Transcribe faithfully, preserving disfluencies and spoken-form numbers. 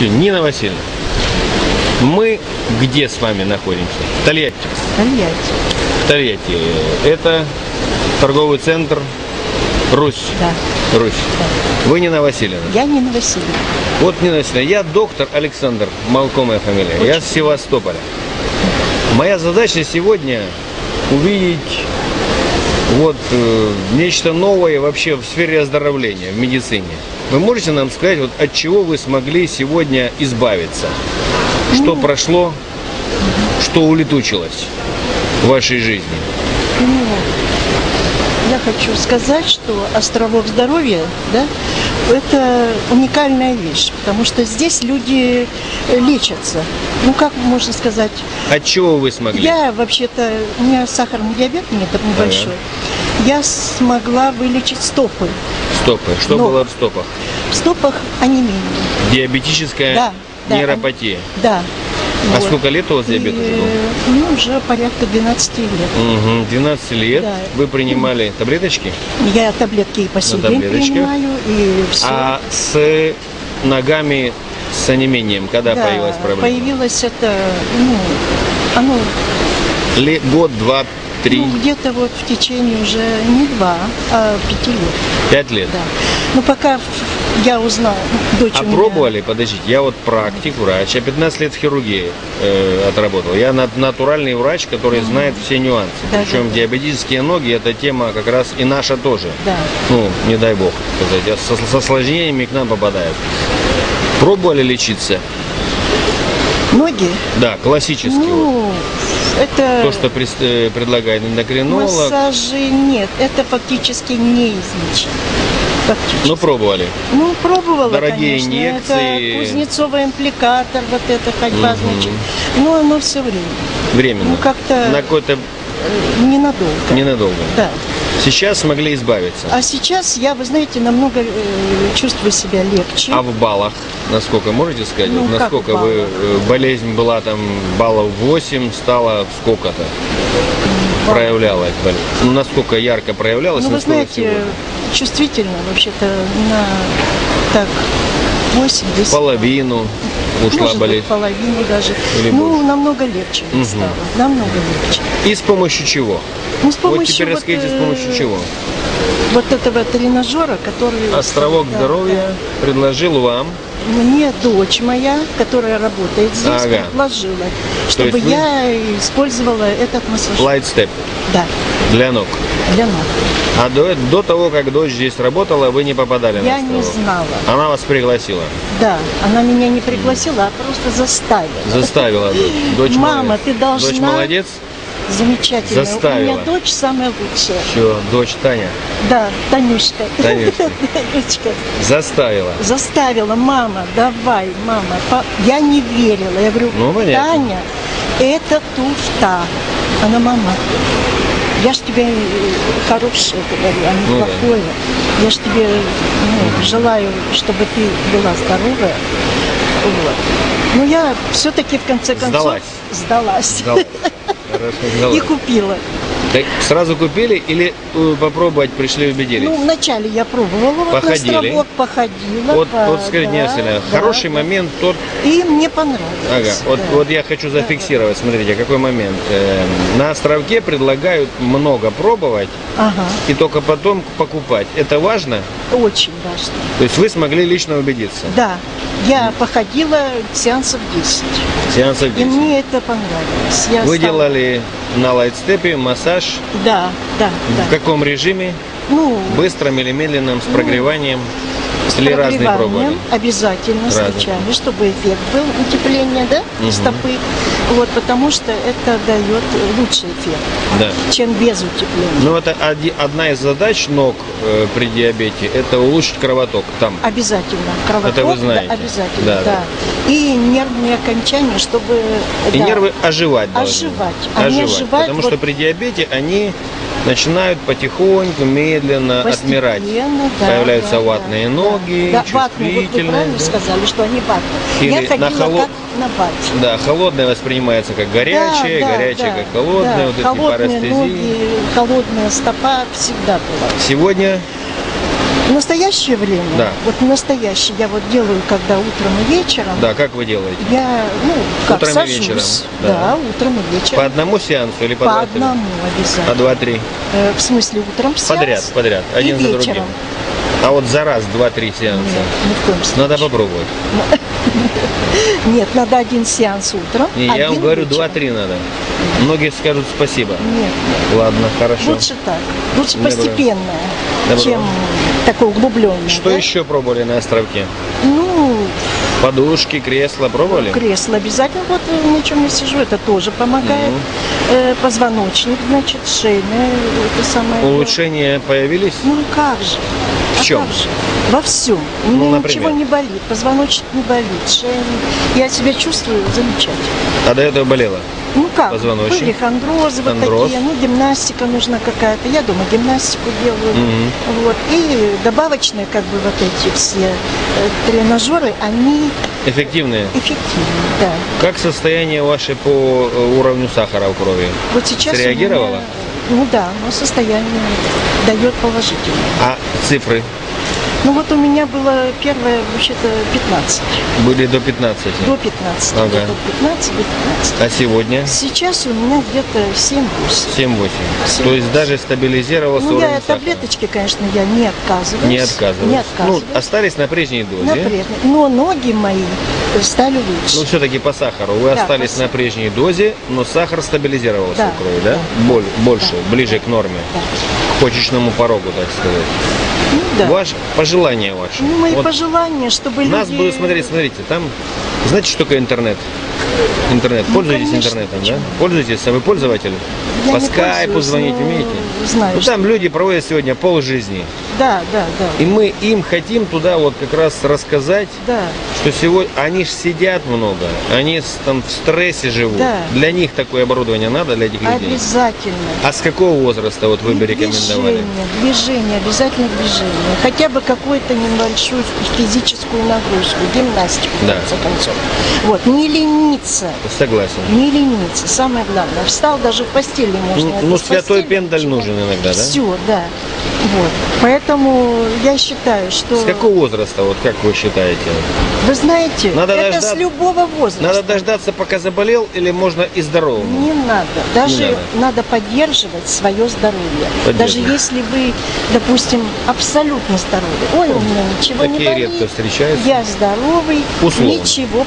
Васильевна, Нина Васильевна, мы где с вами находимся? В Тольятти. Тольятти. В Тольятти. Это торговый центр Русь. Да. Русь. Да. Вы Нина Васильевна? Я Нина Васильевна. Вот, Нина Васильевна, я доктор Александр Малко, моя фамилия. Очень. Я с Севастополя. Моя задача сегодня увидеть вот э, нечто новое вообще в сфере оздоровления, в медицине. Вы можете нам сказать, вот от чего вы смогли сегодня избавиться? Что ну, прошло, угу. что улетучилось в вашей жизни? Ну, я хочу сказать, что островок здоровья, да, это уникальная вещь, потому что здесь люди лечатся. Ну, как можно сказать? От чего вы смогли? Я вообще-то, у меня сахарный диабет небольшой. Ага. Я смогла вылечить стопы. Стопы. Что Но. было в стопах? В стопах анемия. Диабетическая да, нейропатия. Да. А вот. сколько лет у вас диабет уже был? Ну, уже порядка двенадцати лет. Угу. двенадцать лет. Да. Вы принимали и... таблеточки? Я таблетки и по сей день принимаю. И все. А с ногами, с онемением, когда да, появилась проблема? Появилась это, ну, оно... Лет, год, два, три? Ну, где-то вот в течение уже не два, а пяти лет. Пять лет? Да. Ну, пока... Я узнала, дочь а у меня... пробовали, подождите, я вот практик, врач, я пятнадцать лет в хирургии э, отработал. Я натуральный врач, который знает все нюансы. Да, Причем да. диабетические ноги, это тема как раз и наша тоже. Да. Ну, не дай бог, сказать, со, со осложнениями к нам попадают. Пробовали лечиться? Ноги? Да, классические. Ну... Вот. Это то, что предлагает эндокринолог. Массажи нет, это фактически не излечено. Ну, пробовали. Ну, пробовала, Дорогие конечно. инъекции. Это кузнецовый импликатор, вот это ходьба, угу. значит. Но оно все время. Временно. Ну, как-то... На какой-то... Ненадолго. Ненадолго. Да. Сейчас смогли избавиться. А сейчас я, вы знаете, намного э, чувствую себя легче. А в баллах, насколько можете сказать? Ну, вот насколько вы э, болезнь была там баллов восемь, стала сколько-то? Балл. Проявлялась болезнь. Ну, насколько ярко проявлялась? Ну, вы знаете, сегодня? чувствительно вообще-то на так восемь-десять. Половину. Ушла Может болезнь. Быть, половину даже. Или ну, больше. намного легче угу. стало. Намного легче. И с помощью чего? Ну, с помощью, вот теперь вот, расскажите, с помощью чего? Вот этого тренажера, который... Островок да, здоровья да. предложил вам. Мне дочь моя, которая работает здесь, ага. предложила, чтобы я вы... использовала этот массаж. Лайт степ. Да. Для ног. Для ног. А до, до того, как дочь здесь работала, вы не попадали я на островок? Я не знала. Она вас пригласила? Да. Она меня не пригласила, а просто заставила. Заставила. Дочь Мама, молодец. ты должна... Дочь молодец? Замечательно. Заставила. У меня дочь самая лучшая. Все, дочь Таня. Да, Танюшка. Танюшка. Заставила. Заставила. Мама, давай, мама. Пап... Я не верила. Я говорю, ну, Таня, это туфта. Она мама. Я ж тебе хорошее говорю, а не ну, плохое. Да. Я ж тебе ну, желаю, чтобы ты была здоровая. Вот. Но я все-таки в конце концов сдалась. Сдалась. Сдалась. Хорошо, и купила. Так сразу купили или попробовать пришли, убедились? Ну, вначале я пробовала, вот на островок походила. Вот, по... вот скажите, да, Нина Васильевна, да, хороший да. момент тот... И мне понравилось. Ага, да. вот, вот я хочу зафиксировать, да. смотрите, какой момент. На островке предлагают много пробовать ага. и только потом покупать. Это важно? Очень важно. То есть вы смогли лично убедиться? Да. Я походила сеансов десять. Сеансов десять. И мне это понравилось. Я вы стала... делали на лайт-степе массаж? Да, да. В да. каком режиме? Ну, быстрым или медленным, с прогреванием? Ну, с или прогреванием разные пробовали? Обязательно разные. Скачали, чтобы эффект был, утепление, да, угу. стопы. Вот, потому что это дает лучший эффект, да. чем без утепления. Ну, это одна из задач ног э, при диабете, это улучшить кровоток там. Обязательно. Кровоток, это вы знаете. Да, обязательно, да, да. да. И нервные окончания, чтобы... И да, нервы оживать должны. Оживать. Они оживать, оживают, потому вот... что при диабете они начинают потихоньку, медленно Постепенно, отмирать. Да, Появляются да, ватные да, ноги, да, чувствительные. Ватные, вот правильно да. сказали, что они ватные. Я ходила на холод... как на вате. Да, холодное воспринимается. Занимается как горячее, да, да, горячее да, как холодное, да. вот эти холодные парастезии. Ноги, холодная стопа всегда была. Сегодня В настоящее время? Да. Вот в настоящее. Я вот делаю, когда утром и вечером. Да, как вы делаете? Я, ну, как утром сажусь, и вечером. Да. Да, утром и вечером. По одному сеансу или по, по два, одному три? Обязательно. По два-три? Э, в смысле, утром сеанс? Подряд, подряд. Один и за вечером. Другим. А вот за раз два-три сеанса? Нет, ни в коем случае. Надо попробовать. Нет, надо один сеанс утром. Не, я вам говорю, два-три надо. Многие скажут спасибо. Нет. Ладно, хорошо. Лучше так. Лучше постепенно, чем такой углубленный. Что еще пробовали на островке? Ну... Подушки, кресла пробовали? Кресло обязательно. Вот ничем не сижу, это тоже помогает. Ну. Позвоночник, значит, шейная, это самое. Улучшения вот. Появились? Ну как же. В чем? А как же? Во всем. У меня ну, ничего не болит, позвоночник не болит, шея. Я себя чувствую замечательно. А до этого болела? Ну как, позвоночник. Были хондрозы, хондроз. Вот такие, ну гимнастика нужна какая-то. Я дома гимнастику делаю. Угу. Вот. И добавочные как бы вот эти все тренажеры, они... Эффективные? Эффективные, да. Как состояние ваше по уровню сахара в крови? Вот сейчас среагировало? Меня... Ну да, но состояние дает положительное. А цифры? Ну вот у меня было первое, вообще-то, пятнадцать. Были до пятнадцати? До пятнадцати. Ага. До пятнадцати, до пятнадцати. А сегодня? Сейчас у меня где-то семь-восемь. семь-восемь. То есть даже стабилизировался ну, уровень я сахара. Таблеточки, конечно, я не отказываюсь. Не отказываюсь. Не отказываюсь. Ну, остались на прежней дозе. На прежней. Но ноги мои стали лучше. Ну, все-таки по сахару. Вы да, остались на прежней дозе, но сахар стабилизировался да, в крови, да? да? Боль, больше, да, ближе да, к норме. Да. К почечному порогу, так сказать. Ну, да. Ваш, пожелания ваши. Ну, мои вот пожелания, чтобы люди... Нас будут смотреть, смотрите, там, знаете, что такое интернет? Интернет, ну, пользуйтесь конечно, интернетом, почему? Да? Пользуйтесь, а вы пользователь? Я По скайпу звонить умеете? Знаю, ну, там что... люди проводят сегодня полжизни. Да, да, да. И мы им хотим туда вот как раз рассказать, да. что сегодня... Они же сидят много, они там в стрессе живут. Да. Для них такое оборудование надо, для этих людей? Обязательно. А с какого возраста вот вы бы рекомендовали? Движение, движение, обязательно движение. Хотя бы какую-то небольшую физическую нагрузку, гимнастику, да. в конце концов. Вот, не лениться. Согласен. Не лениться, самое главное. Встал, даже в постели можно. Ну, ну святой пендаль нужен иногда, да? Все, да. Вот. Поэтому я считаю, что... С какого возраста, вот как вы считаете? Вы знаете, надо это дождаться... с любого возраста. Надо дождаться, пока заболел, или можно и здоровым? Не надо. Даже не надо. надо поддерживать свое здоровье. Даже если вы, допустим, абсолютно здоровы. Ой, у меня ничего Такие не болит. Редко встречаются. Я здоровый, условно. Ничего.